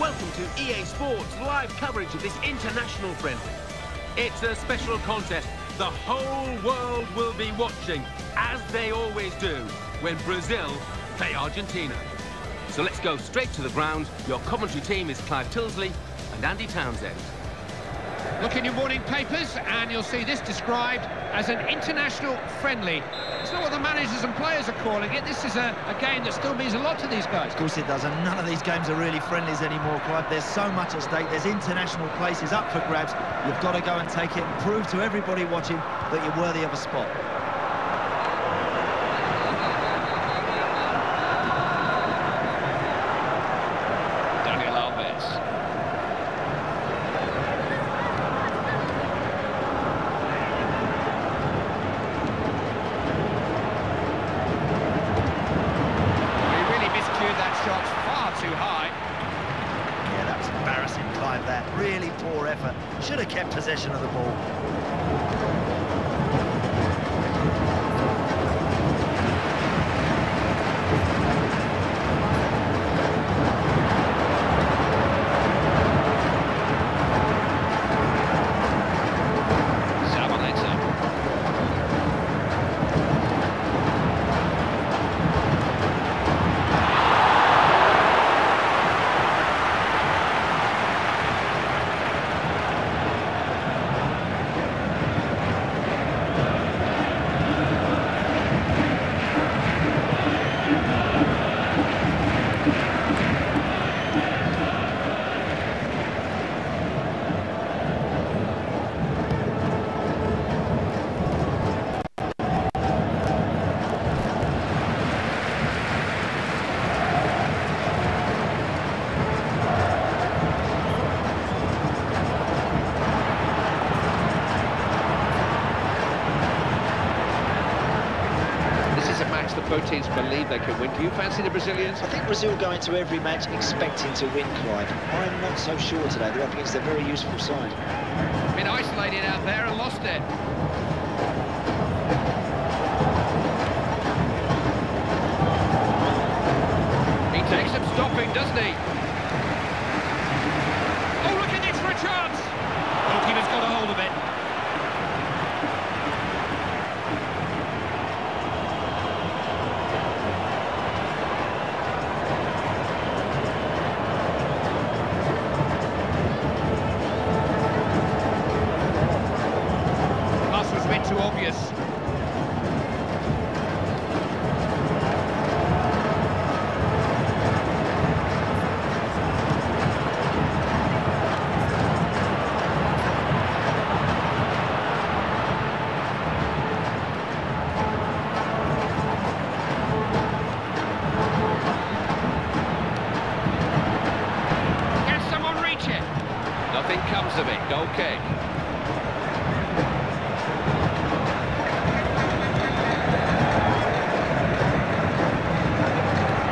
Welcome to EA Sports' live coverage of this international friendly. It's a special contest. The whole world will be watching, as they always do, when Brazil play Argentina. So let's go straight to the ground. Your commentary team is Clive Tilsley and Andy Townsend. Look in your morning papers and you'll see this described as an international friendly. It's not what the managers and players are calling it. This is a game that still means a lot to these guys. Of course it does, and none of these games are really friendlies anymore, Clive. There's so much at stake. There's international places up for grabs. You've got to go and take it and prove to everybody watching that you're worthy of a spot. Daniel Alves. Really poor effort. Should have kept possession of the ball. Both teams believe they can win. Do you fancy the Brazilians? I think Brazil go into every match expecting to win, Clive. I'm not so sure today. They're up against a very useful side. Been isolated out there and lost it. He takes some stopping, doesn't he? Oh, look at this for a chance! Goalkeeper's got a hold of it.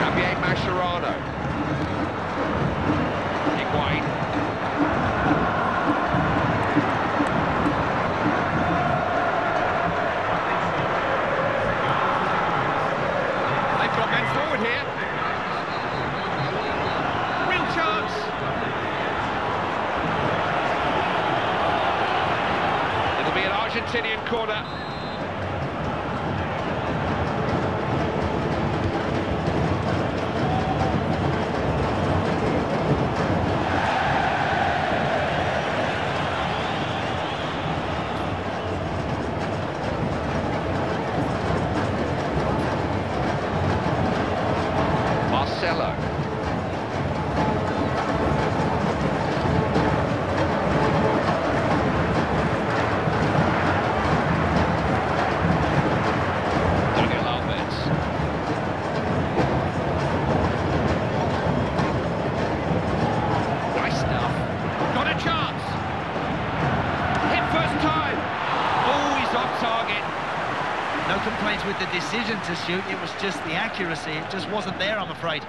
Javier Mascherano. Higuain. They've got men forward here. Real chance. It'll be an Argentinian corner. With the decision to shoot, it was just the accuracy. It just wasn't there, I'm afraid.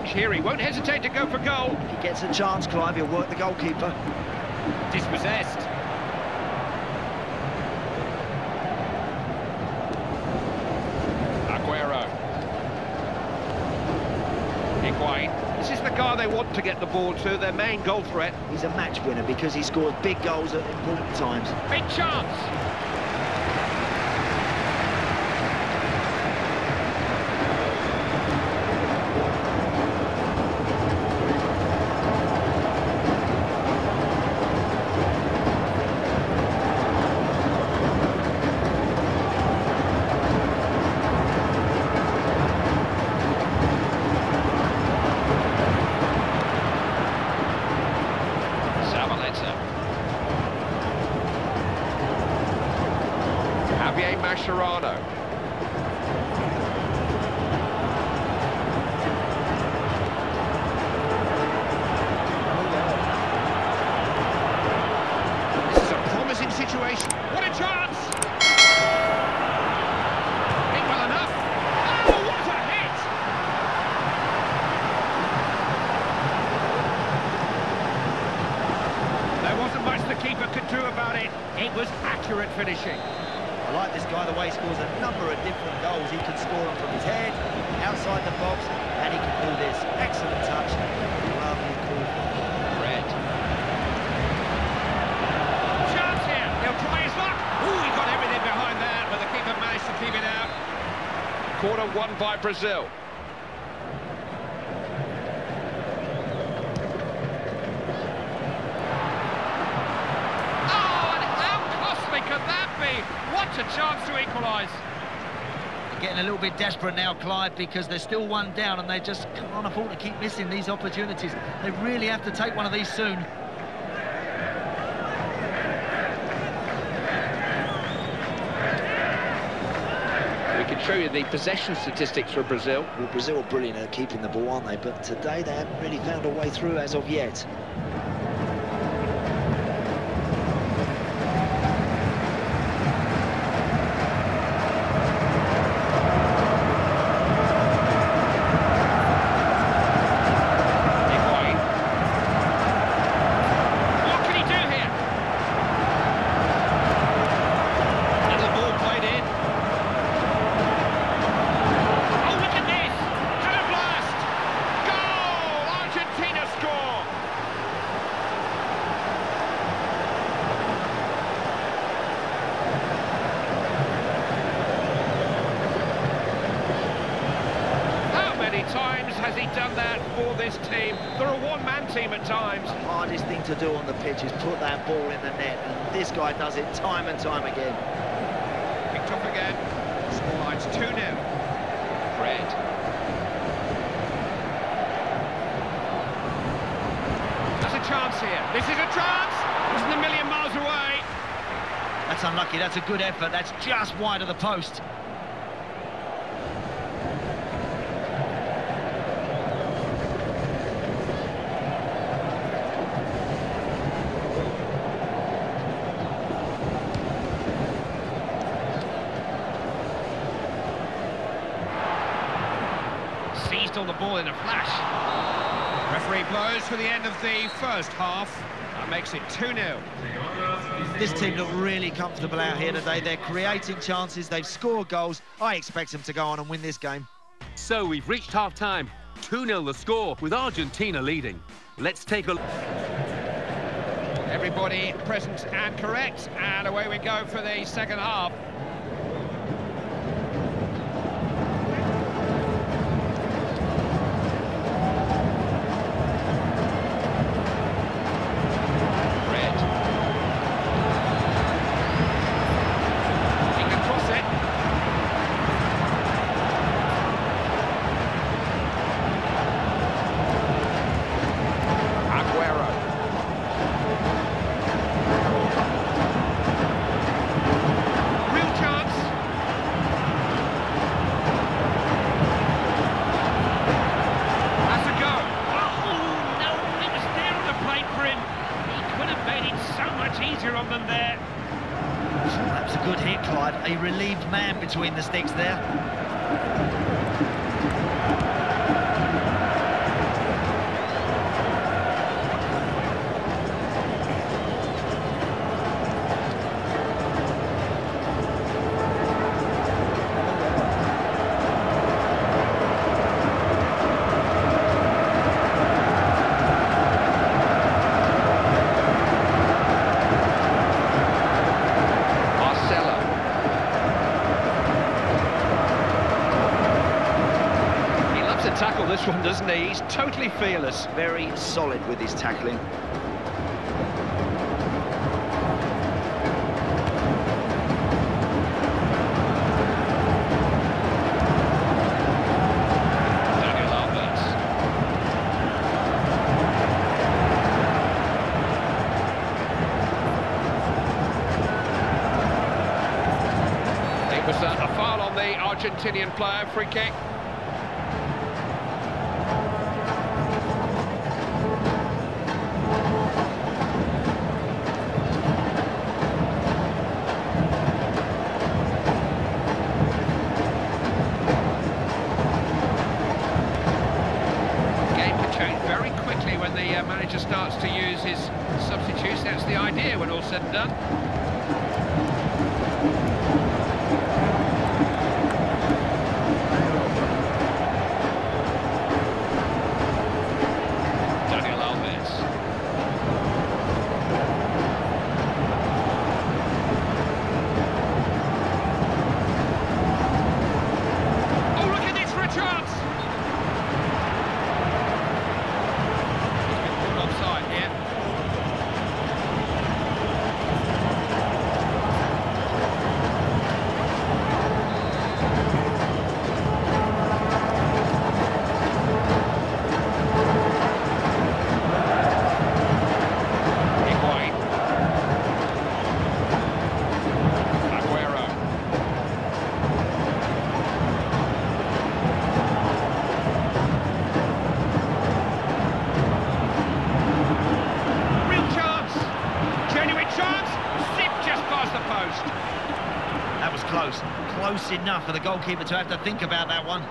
range here. He won't hesitate to go for goal. If he gets a chance, Clive, he'll work the goalkeeper. Dispossessed. Aguero. Higuain. This is the guy they want to get the ball to, their main goal threat. He's a match winner because he scores big goals at important times. Big chance. Javier Mascherano. This is a promising situation. What a chance! Hit well enough. Oh, what a hit! There wasn't much the keeper could do about it. It was accurate finishing. I like this guy, the way he scores a number of different goals. He can score them from his head, outside the box, and he can do this. Excellent touch. Lovely call. Fred. Chance here. He'll try his luck. Ooh, he got everything behind that, but the keeper managed to keep it out. Corner won by Brazil. What a chance to equalise. They're getting a little bit desperate now, Clive, because they're still one down and they just can't afford to keep missing these opportunities. They really have to take one of these soon. We can show you the possession statistics for Brazil. Well, Brazil are brilliant at keeping the ball, aren't they? But today they haven't really found a way through as of yet. Team. They're a one-man team at times. The hardest thing to do on the pitch is put that ball in the net, and this guy does it time and time again. Picked up again. It's 2-0. Fred. That's a chance here. This is a chance! This is a million miles away. That's unlucky. That's a good effort. That's just wide of the post. On the ball in a flash. Referee blows for the end of the first half. That makes it 2-0. This team look really comfortable out here today. They're creating chances, they've scored goals. I expect them to go on and win this game. So we've reached half-time. 2-0 the score, with Argentina leading. Let's take a look. Everybody present and correct, and away we go for the second half. A relieved man between the sticks there. doesn't he? He's totally fearless. Very solid with his tackling. A foul on the Argentinian player, free kick. Game can change very quickly when the manager starts to use his substitutes. That's the idea when all said and done. Close enough for the goalkeeper to have to think about that one.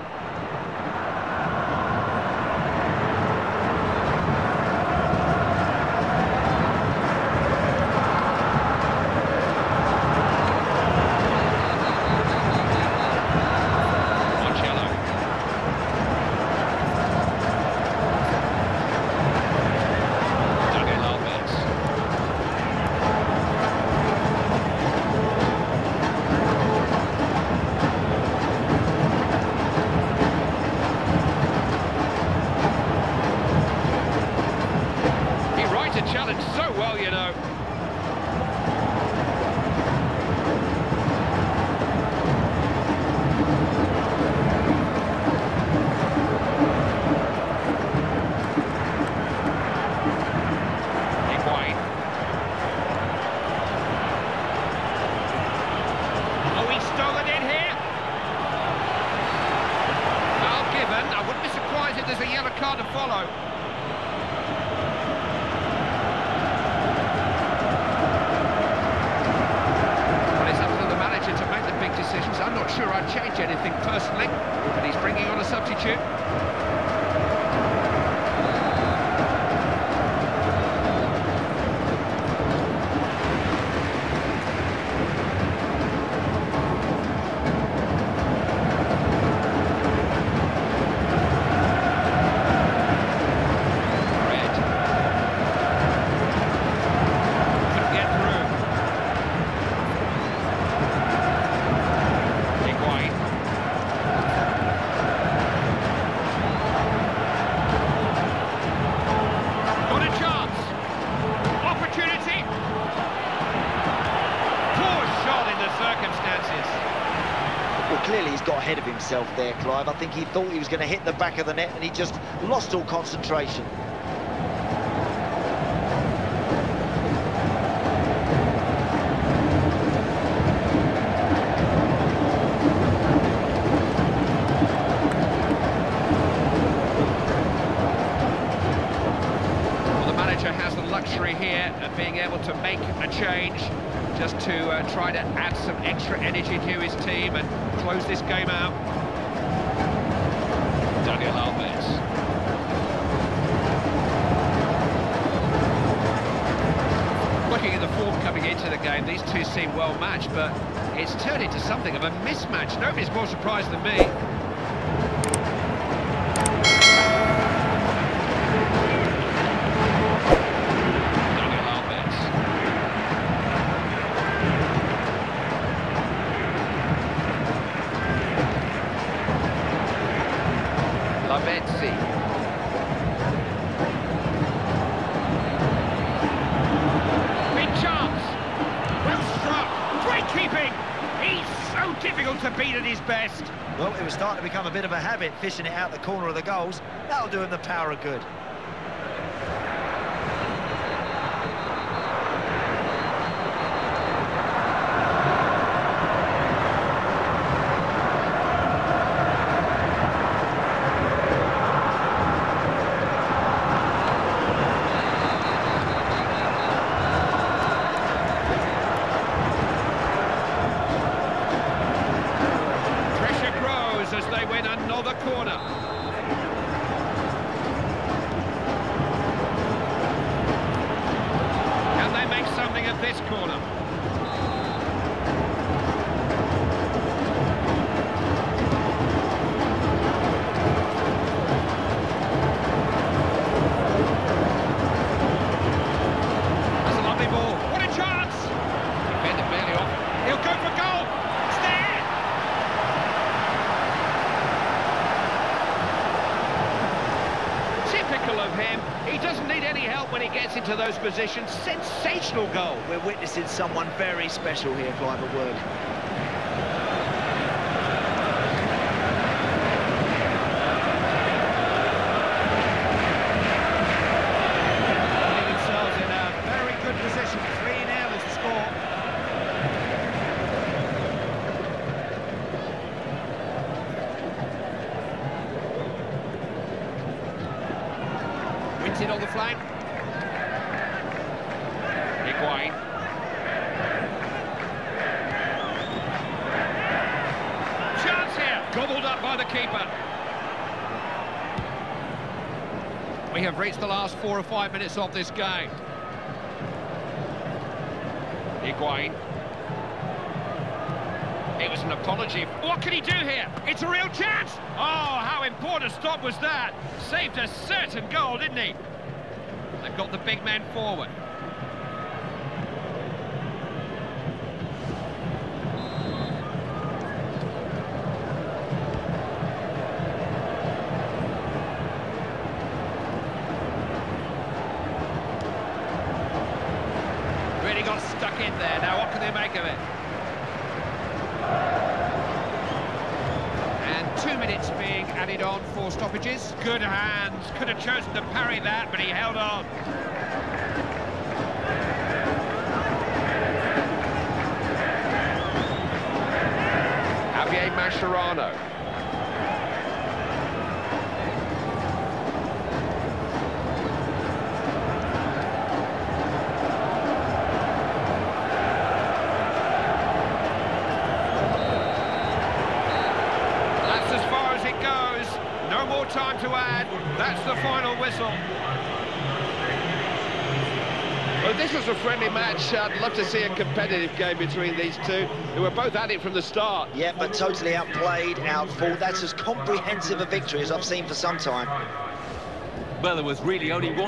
Challenged so well, you know. Higuain. Oh, he's stolen in here. Well given. I wouldn't be surprised if there's a yellow card to follow. Decisions. I'm not sure I'd change anything personally, but he's bringing on a substitute. Well, clearly he's got ahead of himself there, Clive. I think he thought he was going to hit the back of the net and he just lost all concentration. Well, the manager has the luxury here of being able to make a change just to try to add some extra energy to his team and close this game out. Daniel Alves. Looking at the form coming into the game, these two seem well matched, but it's turned into something of a mismatch. Nobody's more surprised than me. Let's see. his best. Well, it was starting to become a bit of a habit, fishing it out the corner of the goals. That'll do him the power of good. To those positions, sensational goal. We're witnessing someone very special here, Clive, at work. Putting themselves in a very good position. 3-0 is the score. Wins it on the flank. Higuain. Chance here, gobbled up by the keeper. We have reached the last 4 or 5 minutes of this game. Higuain. It was an apology. What can he do here? It's a real chance. Oh, how important a stop was that. Saved a certain goal, didn't he? They've got the big man forward. Stoppages. Good hands. Could have chosen to parry that, but he held on. Javier Mascherano. Time to add. That's the final whistle. Well, this was a friendly match. I'd love to see a competitive game between these two, who were both at it from the start. Yeah, but totally outplayed, outfought. That's as comprehensive a victory as I've seen for some time. Well, there was really only one